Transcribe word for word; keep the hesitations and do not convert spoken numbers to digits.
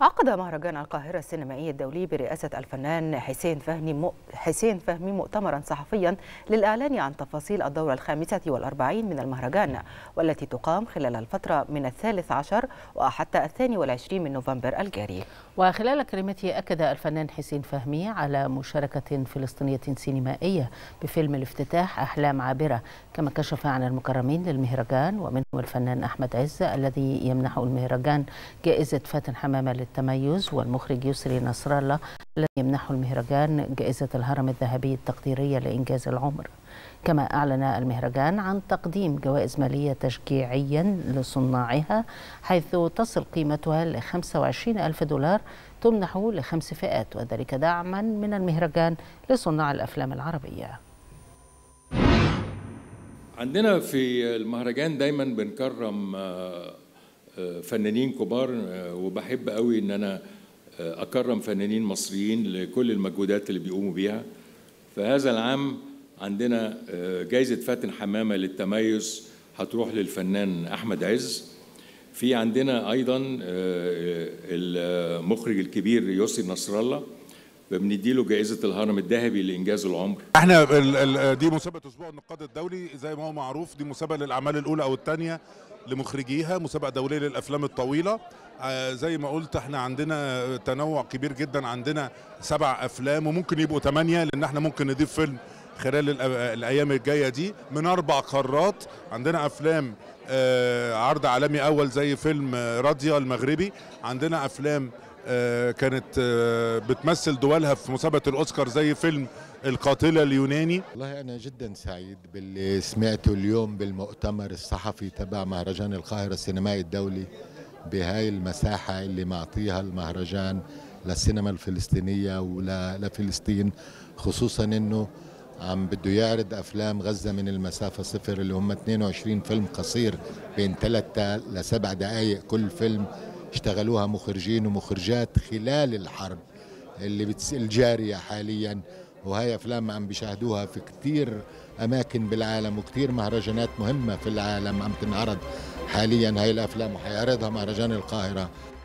عقد مهرجان القاهرة السينمائي الدولي برئاسة الفنان حسين فهمي م... حسين فهمي مؤتمرا صحفيا للإعلان عن تفاصيل الدورة الخامسة والأربعين من المهرجان، والتي تقام خلال الفترة من الثالث عشر وحتى الثاني والعشرين من نوفمبر الجاري. وخلال كلمته أكد الفنان حسين فهمي على مشاركة فلسطينية سينمائية بفيلم الافتتاح أحلام عابرة، كما كشف عن المكرمين للمهرجان ومنهم الفنان أحمد عز الذي يمنحه المهرجان جائزة فاتن حمامة للتميز، والمخرج يسري نصرالله الذي يمنحه المهرجان جائزة الهرم الذهبي التقديرية لإنجاز العمر. كما أعلن المهرجان عن تقديم جوائز مالية تشجيعيا لصناعها، حيث تصل قيمتها ل خمسة وعشرين ألف دولار تمنح لخمس فئات، وذلك دعما من المهرجان لصناع الأفلام العربية. عندنا في المهرجان دايما بنكرم فنانين كبار، وبحب قوي ان انا اكرم فنانين مصريين لكل المجهودات اللي بيقوموا بيها. فهذا العام عندنا جائزة فاتن حمامة للتميز هتروح للفنان أحمد عز. في عندنا أيضا المخرج الكبير يسري نصرالله بنديله جائزة الهرم الذهبي لإنجاز العمر. احنا دي مسابقة أسبوع النقاد الدولي زي ما هو معروف، دي مسابقة للأعمال الأولى أو الثانية لمخرجيها، مسابقة دولية للأفلام الطويلة. زي ما قلت احنا عندنا تنوع كبير جدا، عندنا سبع أفلام وممكن يبقوا ثمانية لأن احنا ممكن نضيف فيلم خلال الايام الجايه دي من اربع قارات. عندنا افلام عرض عالمي اول زي فيلم راديا المغربي، عندنا افلام كانت بتمثل دولها في مسابقه الاوسكار زي فيلم القاتله اليوناني. والله انا جدا سعيد باللي سمعته اليوم بالمؤتمر الصحفي تبع مهرجان القاهره السينمائي الدولي، بهاي المساحه اللي معطيها المهرجان للسينما الفلسطينيه ولفلسطين، خصوصا انه عم بده يعرض أفلام غزة من المسافة صفر اللي هم اثنين وعشرين فيلم قصير بين ثلاثة لسبع دقائق كل فيلم، اشتغلوها مخرجين ومخرجات خلال الحرب اللي بتس... الجارية حاليا. وهي أفلام عم بيشاهدوها في كتير أماكن بالعالم، وكتير مهرجانات مهمة في العالم عم تنعرض حاليا هاي الأفلام، وحيعرضها مهرجان القاهرة.